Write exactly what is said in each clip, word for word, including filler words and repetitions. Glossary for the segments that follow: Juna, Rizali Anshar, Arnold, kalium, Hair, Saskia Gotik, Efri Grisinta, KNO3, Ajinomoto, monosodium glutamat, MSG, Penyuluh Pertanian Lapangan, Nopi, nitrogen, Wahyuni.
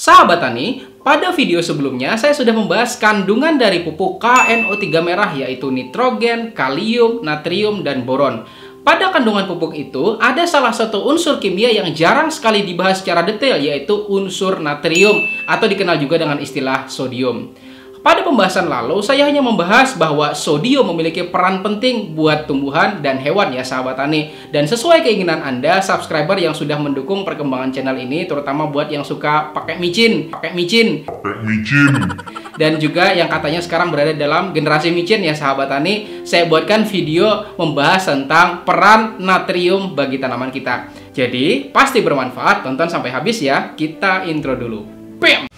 Sahabat Tani, pada video sebelumnya saya sudah membahas kandungan dari pupuk K N O tiga merah yaitu nitrogen, kalium, natrium, dan boron. Pada kandungan pupuk itu ada salah satu unsur kimia yang jarang sekali dibahas secara detail yaitu unsur natrium atau dikenal juga dengan istilah sodium. Pada pembahasan lalu saya hanya membahas bahwa sodium memiliki peran penting buat tumbuhan dan hewan ya sahabat tani. Dan sesuai keinginan Anda subscriber yang sudah mendukung perkembangan channel ini, terutama buat yang suka pakai micin, pakai micin, pakai micin. Dan juga yang katanya sekarang berada dalam generasi micin ya sahabat tani, saya buatkan video membahas tentang peran natrium bagi tanaman kita. Jadi pasti bermanfaat, tonton sampai habis ya. Kita intro dulu. Bam!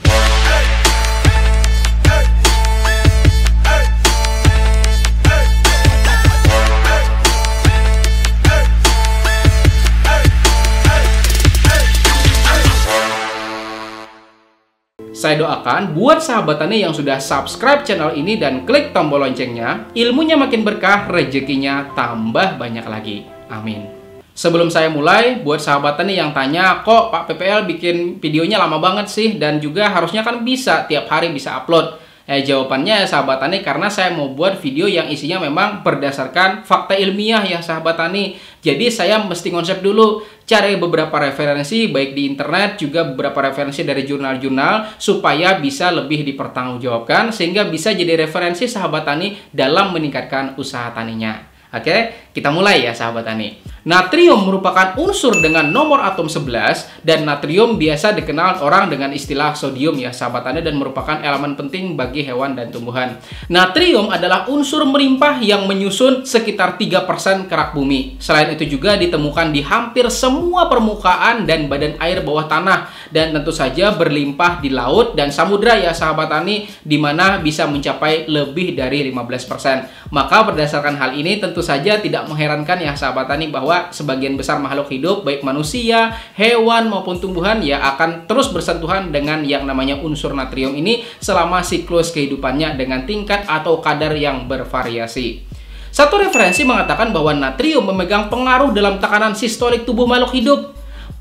Saya doakan buat sahabat tani yang sudah subscribe channel ini dan klik tombol loncengnya, ilmunya makin berkah, rezekinya tambah banyak lagi. Amin. Sebelum saya mulai, buat sahabat tani yang tanya, kok Pak P P L bikin videonya lama banget sih, dan juga harusnya kan bisa, tiap hari bisa upload. Eh, jawabannya sahabat tani, karena saya mau buat video yang isinya memang berdasarkan fakta ilmiah ya sahabat tani. Jadi saya mesti konsep dulu, cari beberapa referensi baik di internet juga beberapa referensi dari jurnal-jurnal supaya bisa lebih dipertanggungjawabkan sehingga bisa jadi referensi sahabat tani dalam meningkatkan usaha taninya. Oke, kita mulai ya sahabat tani. Natrium merupakan unsur dengan nomor atom sebelas dan natrium biasa dikenal orang dengan istilah sodium ya sahabat tani dan merupakan elemen penting bagi hewan dan tumbuhan. Natrium adalah unsur melimpah yang menyusun sekitar tiga persen kerak bumi. Selain itu juga ditemukan di hampir semua permukaan dan badan air bawah tanah dan tentu saja berlimpah di laut dan samudra ya sahabat tani di mana bisa mencapai lebih dari lima belas persen. Maka berdasarkan hal ini tentu saja tidak mengherankan ya sahabat tani bahwa sebagian besar makhluk hidup baik manusia, hewan maupun tumbuhan ya akan terus bersentuhan dengan yang namanya unsur natrium ini selama siklus kehidupannya dengan tingkat atau kadar yang bervariasi. Satu referensi mengatakan bahwa natrium memegang pengaruh dalam tekanan sistolik tubuh makhluk hidup.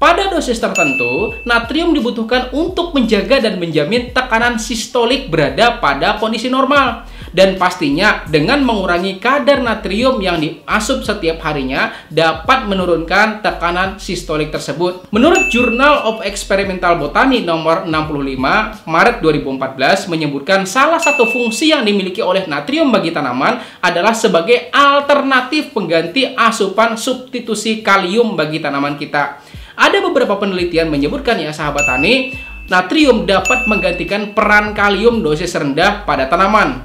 Pada dosis tertentu, natrium dibutuhkan untuk menjaga dan menjamin tekanan sistolik berada pada kondisi normal. Dan pastinya dengan mengurangi kadar natrium yang diasup setiap harinya dapat menurunkan tekanan sistolik tersebut. Menurut Journal of Experimental Botany nomor enam puluh lima Maret dua ribu empat belas menyebutkan salah satu fungsi yang dimiliki oleh natrium bagi tanaman adalah sebagai alternatif pengganti asupan substitusi kalium bagi tanaman kita. Ada beberapa penelitian menyebutkan ya sahabat tani, natrium dapat menggantikan peran kalium dosis rendah pada tanaman.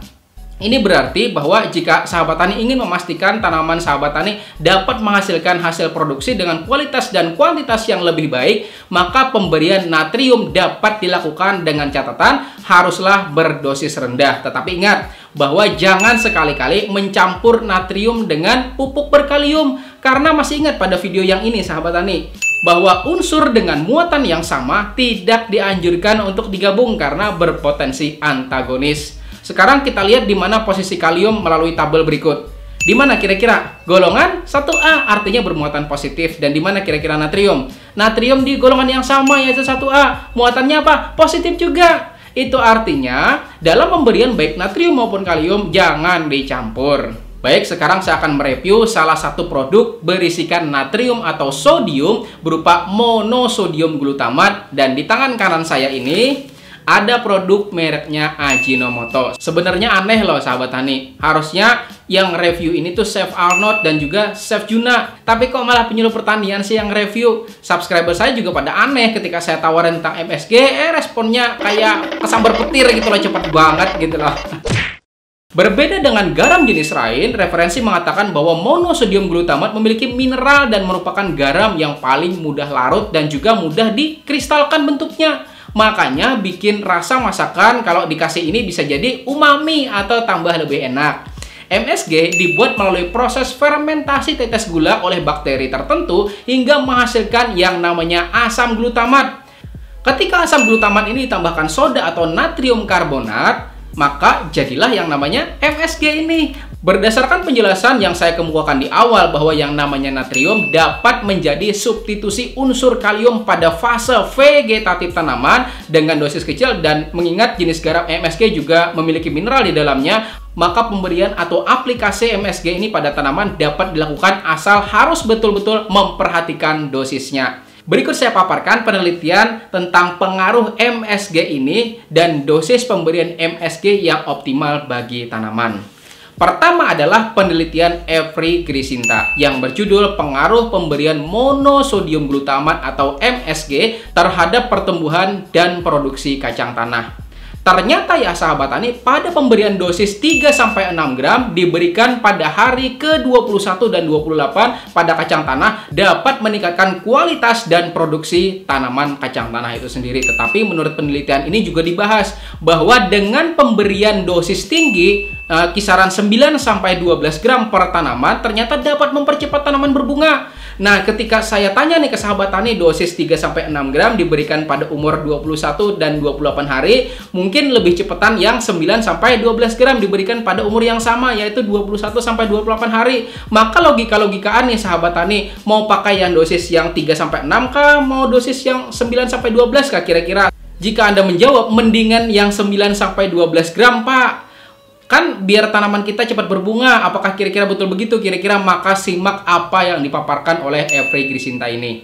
Ini berarti bahwa jika sahabat tani ingin memastikan tanaman sahabat tani dapat menghasilkan hasil produksi dengan kualitas dan kuantitas yang lebih baik, maka pemberian natrium dapat dilakukan dengan catatan haruslah berdosis rendah. Tetapi ingat bahwa jangan sekali-kali mencampur natrium dengan pupuk berkalium, karena masih ingat pada video yang ini sahabat tani, bahwa unsur dengan muatan yang sama tidak dianjurkan untuk digabung karena berpotensi antagonis. Sekarang kita lihat di mana posisi kalium melalui tabel berikut. Di mana kira-kira? Golongan satu A artinya bermuatan positif. Dan di mana kira-kira natrium? Natrium di golongan yang sama yaitu satu A. Muatannya apa? Positif juga. Itu artinya dalam pemberian baik natrium maupun kalium jangan dicampur. Baik, sekarang saya akan mereview salah satu produk berisikan natrium atau sodium berupa monosodium glutamat. Dan di tangan kanan saya ini ada produk mereknya Ajinomoto. Sebenarnya aneh loh sahabat tani. Harusnya yang review ini tuh Chef Arnold dan juga Chef Juna. Tapi kok malah penyuluh pertanian sih yang review. Subscriber saya juga pada aneh ketika saya tawarin tentang M S G. Eh responnya kayak kesambar petir gitu loh. Cepet banget gitu loh. Berbeda dengan garam jenis lain, referensi mengatakan bahwa monosodium glutamat memiliki mineral dan merupakan garam yang paling mudah larut dan juga mudah dikristalkan bentuknya. Makanya bikin rasa masakan kalau dikasih ini bisa jadi umami atau tambah lebih enak. M S G dibuat melalui proses fermentasi tetes gula oleh bakteri tertentu hingga menghasilkan yang namanya asam glutamat. Ketika asam glutamat ini ditambahkan soda atau natrium karbonat, maka jadilah yang namanya M S G ini. Berdasarkan penjelasan yang saya kemukakan di awal bahwa yang namanya natrium dapat menjadi substitusi unsur kalium pada fase vegetatif tanaman dengan dosis kecil, dan mengingat jenis garam M S G juga memiliki mineral di dalamnya, maka pemberian atau aplikasi M S G ini pada tanaman dapat dilakukan asal harus betul-betul memperhatikan dosisnya. Berikut saya paparkan penelitian tentang pengaruh M S G ini dan dosis pemberian M S G yang optimal bagi tanaman. Pertama adalah penelitian Efri Grisinta yang berjudul Pengaruh Pemberian Monosodium Glutamat atau M S G Terhadap Pertumbuhan dan Produksi Kacang Tanah. Ternyata ya sahabat tani, pada pemberian dosis tiga sampai enam gram diberikan pada hari ke dua puluh satu dan dua puluh delapan pada kacang tanah dapat meningkatkan kualitas dan produksi tanaman kacang tanah itu sendiri. Tetapi menurut penelitian ini juga dibahas bahwa dengan pemberian dosis tinggi kisaran sembilan sampai dua belas gram per tanaman ternyata dapat mempercepat tanaman berbunga. Nah, ketika saya tanya nih ke sahabat tani, dosis tiga sampai enam gram diberikan pada umur dua puluh satu dan dua puluh delapan hari, mungkin lebih cepetan yang sembilan sampai dua belas gram diberikan pada umur yang sama, yaitu dua puluh satu sampai dua puluh delapan hari. Maka logika-logikaan nih sahabat tani, mau pakai yang dosis yang tiga sampai enam kah, mau dosis yang sembilan sampai dua belas kah kira-kira? Jika Anda menjawab mendingan yang sembilan sampai dua belas gram, Pak, kan biar tanaman kita cepat berbunga. Apakah kira-kira betul begitu? Kira-kira maka simak apa yang dipaparkan oleh Efri Grisinta ini.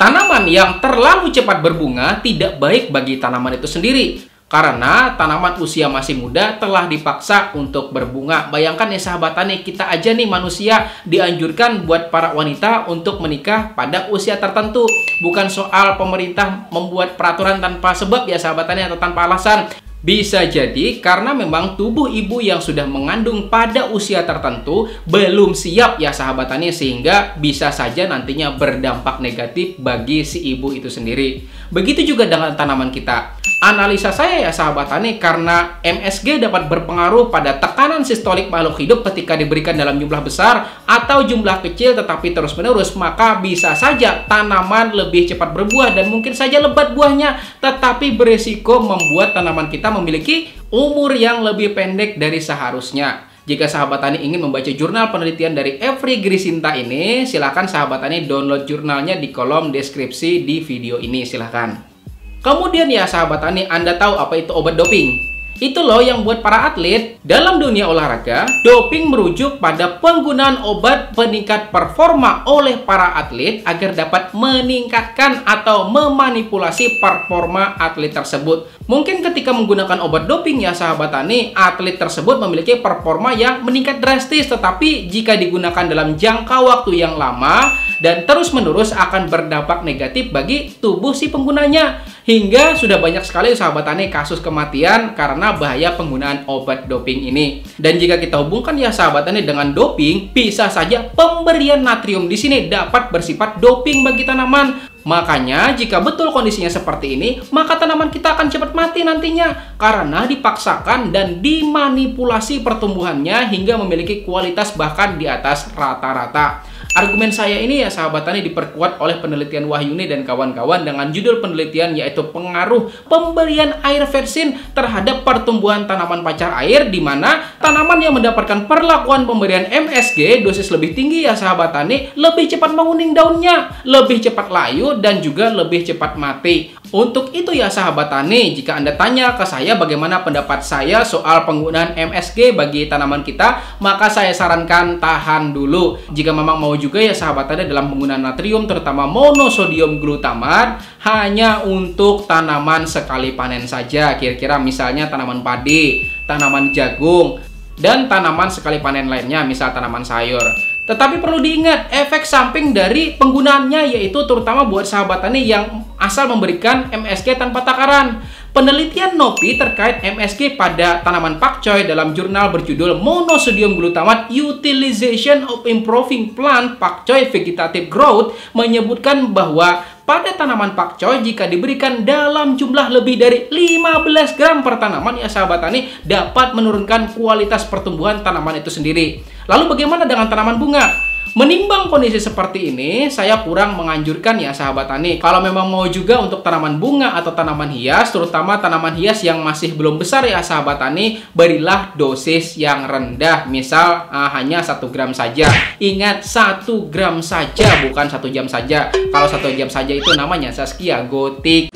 Tanaman yang terlalu cepat berbunga tidak baik bagi tanaman itu sendiri, karena tanaman usia masih muda telah dipaksa untuk berbunga. Bayangkan ya sahabat tani, kita aja nih manusia dianjurkan buat para wanita untuk menikah pada usia tertentu. Bukan soal pemerintah membuat peraturan tanpa sebab ya sahabat tani, atau tanpa alasan. Bisa jadi karena memang tubuh ibu yang sudah mengandung pada usia tertentu belum siap ya sahabat tani, sehingga bisa saja nantinya berdampak negatif bagi si ibu itu sendiri. Begitu juga dengan tanaman kita. Analisa saya ya sahabat tani, karena M S G dapat berpengaruh pada tekanan sistolik makhluk hidup ketika diberikan dalam jumlah besar atau jumlah kecil tetapi terus-menerus, maka bisa saja tanaman lebih cepat berbuah dan mungkin saja lebat buahnya, tetapi berisiko membuat tanaman kita memiliki umur yang lebih pendek dari seharusnya. Jika sahabat tani ingin membaca jurnal penelitian dari Efri Grisinta ini, silahkan sahabat tani download jurnalnya di kolom deskripsi di video ini, silahkan. Kemudian ya sahabat tani, Anda tahu apa itu obat doping? Itu loh yang buat para atlet dalam dunia olahraga. Doping merujuk pada penggunaan obat peningkat performa oleh para atlet agar dapat meningkatkan atau memanipulasi performa atlet tersebut. Mungkin ketika menggunakan obat doping ya sahabat tani, atlet tersebut memiliki performa yang meningkat drastis, tetapi jika digunakan dalam jangka waktu yang lama dan terus-menerus akan berdampak negatif bagi tubuh si penggunanya. Hingga sudah banyak sekali sahabat tani kasus kematian karena bahaya penggunaan obat doping ini. Dan jika kita hubungkan ya sahabat tani dengan doping, bisa saja pemberian natrium di sini dapat bersifat doping bagi tanaman. Makanya jika betul kondisinya seperti ini, maka tanaman kita akan cepat mati nantinya karena dipaksakan dan dimanipulasi pertumbuhannya hingga memiliki kualitas bahkan di atas rata-rata. Argumen saya ini ya sahabat tani diperkuat oleh penelitian Wahyuni dan kawan-kawan dengan judul penelitian yaitu pengaruh pemberian air versin terhadap pertumbuhan tanaman pacar air, di mana tanaman yang mendapatkan perlakuan pemberian M S G dosis lebih tinggi ya sahabat tani lebih cepat menguning daunnya, lebih cepat layu, dan juga lebih cepat mati. Untuk itu ya sahabat tani, jika Anda tanya ke saya bagaimana pendapat saya soal penggunaan M S G bagi tanaman kita, maka saya sarankan tahan dulu. Jika memang mau juga ya sahabat tani dalam penggunaan natrium, terutama monosodium glutamat, hanya untuk tanaman sekali panen saja. Kira-kira misalnya tanaman padi, tanaman jagung, dan tanaman sekali panen lainnya, misal tanaman sayur. Tetapi perlu diingat efek samping dari penggunaannya, yaitu terutama buat sahabat tani yang asal memberikan M S G tanpa takaran. Penelitian Nopi terkait M S G pada tanaman pakcoy dalam jurnal berjudul Monosodium Glutamate Utilization of Improving Plant Pakcoy Vegetative Growth menyebutkan bahwa pada tanaman pakcoy jika diberikan dalam jumlah lebih dari lima belas gram per tanaman ya sahabat tani dapat menurunkan kualitas pertumbuhan tanaman itu sendiri. Lalu bagaimana dengan tanaman bunga? Menimbang kondisi seperti ini, saya kurang menganjurkan ya sahabat tani. Kalau memang mau juga untuk tanaman bunga atau tanaman hias, terutama tanaman hias yang masih belum besar ya sahabat tani, berilah dosis yang rendah. Misal uh, hanya satu gram saja. Ingat, satu gram saja, bukan satu jam saja. Kalau satu jam saja itu namanya Saskia Gotik.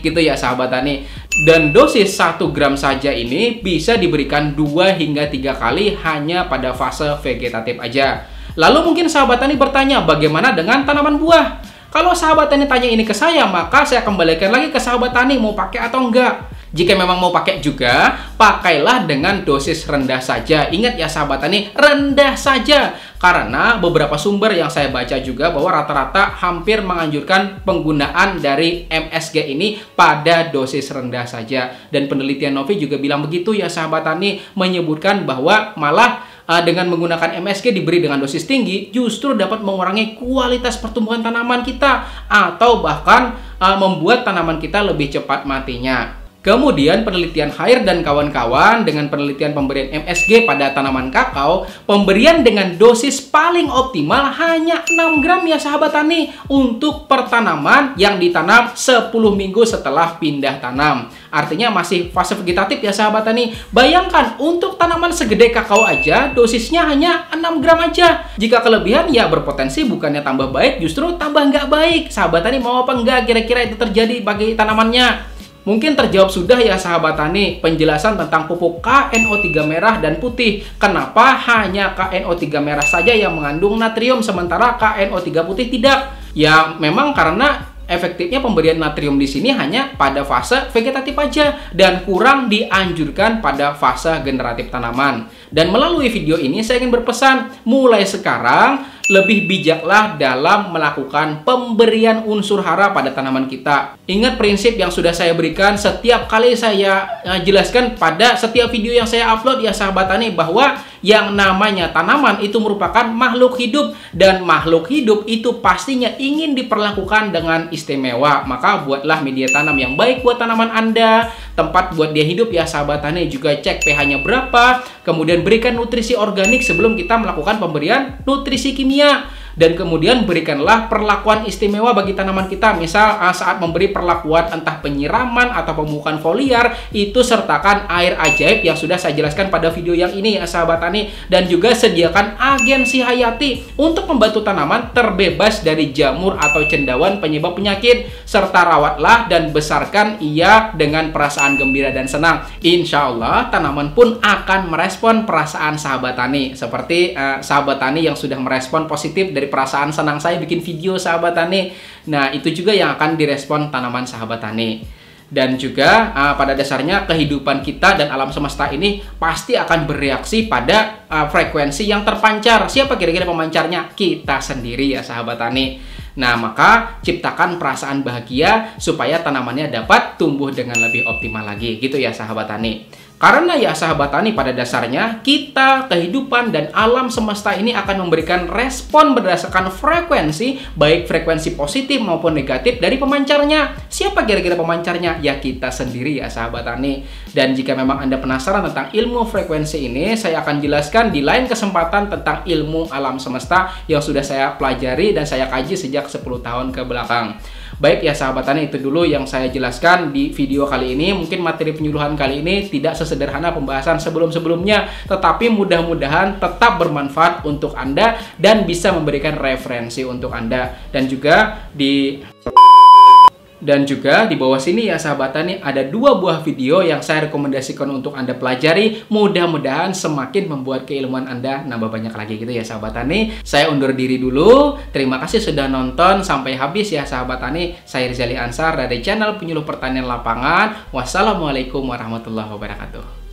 Gitu ya sahabat tani. Dan dosis satu gram saja ini bisa diberikan dua hingga tiga kali hanya pada fase vegetatif aja. Lalu mungkin sahabat tani bertanya, bagaimana dengan tanaman buah? Kalau sahabat tani tanya ini ke saya, maka saya kembalikan lagi ke sahabat tani mau pakai atau enggak. Jika memang mau pakai juga, pakailah dengan dosis rendah saja. Ingat ya sahabat tani, rendah saja. Karena beberapa sumber yang saya baca juga bahwa rata-rata hampir menganjurkan penggunaan dari M S G ini pada dosis rendah saja. Dan penelitian Nopi juga bilang begitu ya sahabat tani, menyebutkan bahwa malah dengan menggunakan M S G diberi dengan dosis tinggi justru dapat mengurangi kualitas pertumbuhan tanaman kita atau bahkan uh, membuat tanaman kita lebih cepat matinya. Kemudian penelitian Hair dan kawan-kawan dengan penelitian pemberian M S G pada tanaman kakao, pemberian dengan dosis paling optimal hanya enam gram ya sahabat tani untuk pertanaman yang ditanam sepuluh minggu setelah pindah tanam. Artinya masih fase vegetatif ya sahabat tani. Bayangkan untuk tanaman segede kakao aja dosisnya hanya enam gram aja. Jika kelebihan ya berpotensi bukannya tambah baik justru tambah nggak baik. Sahabat tani mau apa nggak kira-kira itu terjadi bagi tanamannya? Mungkin terjawab sudah ya sahabat tani penjelasan tentang pupuk K N O tiga merah dan putih. Kenapa hanya K N O tiga merah saja yang mengandung natrium sementara K N O tiga putih tidak? Ya memang karena efektifnya pemberian natrium di sini hanya pada fase vegetatif aja dan kurang dianjurkan pada fase generatif tanaman. Dan melalui video ini saya ingin berpesan, mulai sekarang lebih bijaklah dalam melakukan pemberian unsur hara pada tanaman kita. Ingat prinsip yang sudah saya berikan setiap kali saya jelaskan pada setiap video yang saya upload ya sahabat tani, bahwa yang namanya tanaman itu merupakan makhluk hidup dan makhluk hidup itu pastinya ingin diperlakukan dengan istimewa. Maka buatlah media tanam yang baik buat tanaman Anda, tempat buat dia hidup ya sahabat tani, juga cek pH-nya berapa, kemudian berikan nutrisi organik sebelum kita melakukan pemberian nutrisi kimia. Dan kemudian berikanlah perlakuan istimewa bagi tanaman kita. Misal saat memberi perlakuan entah penyiraman atau pemupukan foliar, itu sertakan air ajaib yang sudah saya jelaskan pada video yang ini ya sahabat tani. Dan juga sediakan agensi hayati untuk membantu tanaman terbebas dari jamur atau cendawan penyebab penyakit. Serta rawatlah dan besarkan ia dengan perasaan gembira dan senang. Insya Allah tanaman pun akan merespon perasaan sahabat tani. Seperti eh, sahabat tani yang sudah merespon positif dari perasaan senang saya bikin video sahabat tani. Nah itu juga yang akan direspon tanaman sahabat tani. Dan juga uh, pada dasarnya kehidupan kita dan alam semesta ini pasti akan bereaksi pada uh, frekuensi yang terpancar. Siapa kira-kira pemancarnya? Kita sendiri ya sahabat tani. Nah maka ciptakan perasaan bahagia supaya tanamannya dapat tumbuh dengan lebih optimal lagi. Gitu ya sahabat tani. Karena ya sahabat tani pada dasarnya kita, kehidupan, dan alam semesta ini akan memberikan respon berdasarkan frekuensi, baik frekuensi positif maupun negatif dari pemancarnya. Siapa kira-kira pemancarnya? Ya kita sendiri ya sahabat tani. Dan jika memang Anda penasaran tentang ilmu frekuensi ini, saya akan jelaskan di lain kesempatan tentang ilmu alam semesta yang sudah saya pelajari dan saya kaji sejak sepuluh tahun ke belakang. Baik ya sahabat tani, itu dulu yang saya jelaskan di video kali ini. Mungkin materi penyuluhan kali ini tidak sesederhana pembahasan sebelum-sebelumnya, tetapi mudah-mudahan tetap bermanfaat untuk Anda dan bisa memberikan referensi untuk Anda. Dan juga di dan juga di bawah sini ya sahabat tani ada dua buah video yang saya rekomendasikan untuk Anda pelajari. Mudah-mudahan semakin membuat keilmuan Anda nambah banyak lagi gitu ya sahabat tani. Saya undur diri dulu. Terima kasih sudah nonton sampai habis ya sahabat tani. Saya Rizali Anshar dari channel Penyuluh Pertanian Lapangan. Wassalamualaikum warahmatullahi wabarakatuh.